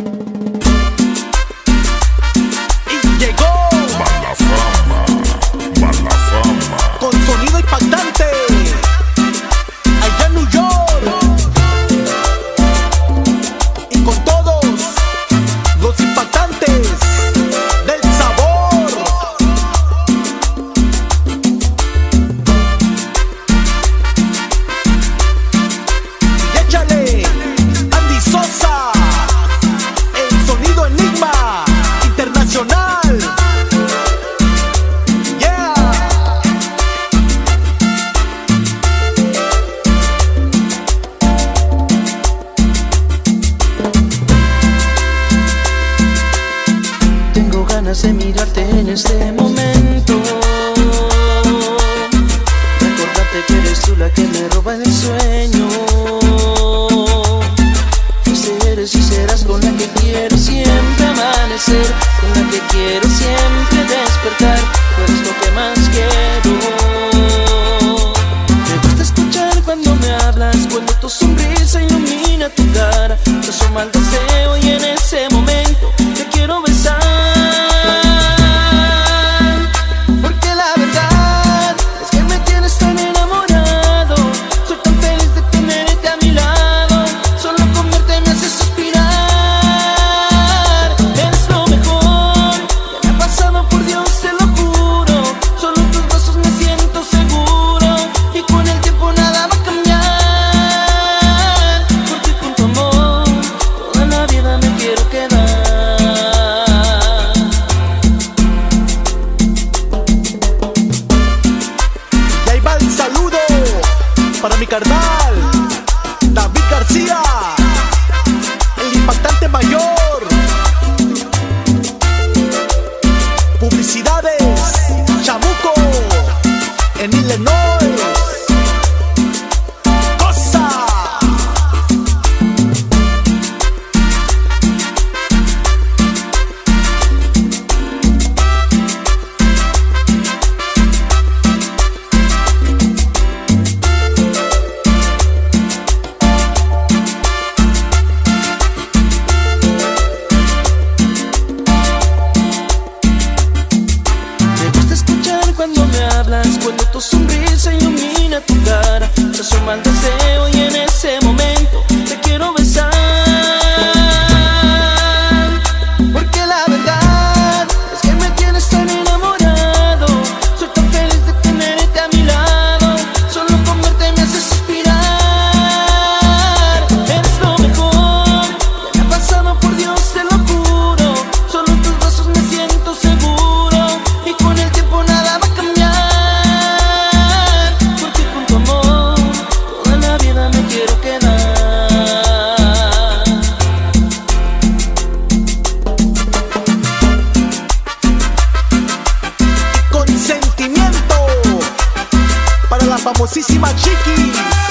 Y llegó mala fama, con sonido impactante, allá en New York, y con todos los impactantes del sabor. Y échale Andy Sosa, el sonido enigma internacional. De mirarte en este momento, recordarte que eres tú la que me roba el sueño. Fuiste, eres y serás con la que quiero siempre amanecer, con la que quiero siempre despertar. Tú eres lo que más quiero. Me gusta escuchar cuando me hablas, cuando tu sonrisa ilumina tu cara. Te asoma el deseo y en ese momento te quiero besar. Para mi carnal, David García, el impactante mayor. Publicidades, Chamuco, en Illinois. Cosa. Cuando me hablas, cuando tu sonrisa ilumina tu cara, te asoma el deseo y en ese momento te quiero besar. Porque la verdad es que me tienes tan enamorado, soy tan feliz de tenerte a mi lado, solo con verte me hace suspirar. Eres lo mejor que me ha pasado, por Dios te lo juro, solo en tus brazos me siento seguro y con el tiempo nada más. Famosísima Chiqui.